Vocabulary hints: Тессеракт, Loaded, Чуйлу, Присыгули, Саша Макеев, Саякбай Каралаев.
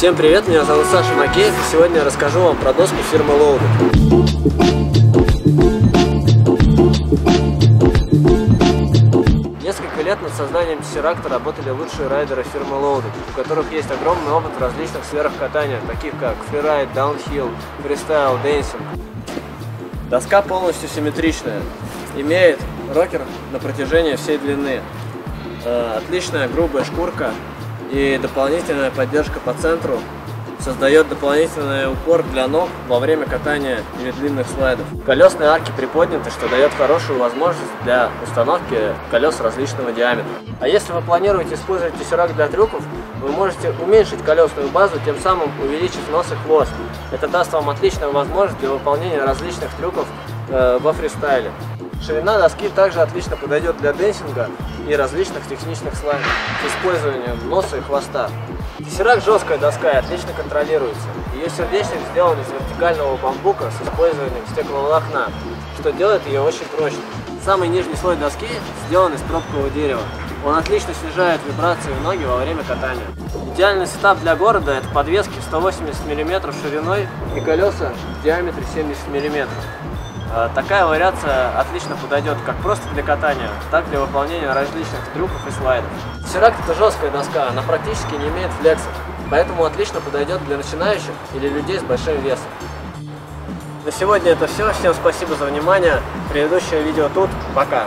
Всем привет, меня зовут Саша Макеев, и сегодня я расскажу вам про доску фирмы Loaded. Несколько лет над созданием Тессеракта работали лучшие райдеры фирмы Loaded, у которых есть огромный опыт в различных сферах катания, таких как фрирайд, даунхилл, фристайл, денсинг. Доска полностью симметричная, имеет рокер на протяжении всей длины, отличная грубая шкурка, и дополнительная поддержка по центру создает дополнительный упор для ног во время катания или длинных слайдов. Колесные арки приподняты, что дает хорошую возможность для установки колес различного диаметра. А если вы планируете использовать Тессеракт для трюков, вы можете уменьшить колесную базу, тем самым увеличив нос и хвост. Это даст вам отличную возможность для выполнения различных трюков во фристайле. Ширина доски также отлично подойдет для денсинга и различных техничных слайдов с использованием носа и хвоста. Тессеракт жесткая доска и отлично контролируется. Ее сердечник сделан из вертикального бамбука с использованием стекловолокна, что делает ее очень прочной. Самый нижний слой доски сделан из пробкового дерева. Он отлично снижает вибрации в ноги во время катания. Идеальный сетап для города – это подвески в 180 мм шириной и колеса в диаметре 70 мм. Такая вариация отлично подойдет как просто для катания, так и для выполнения различных трюков и слайдов. Тессеракт – это жесткая доска, она практически не имеет флексов, поэтому отлично подойдет для начинающих или людей с большим весом. На сегодня это все, всем спасибо за внимание, предыдущее видео тут, пока!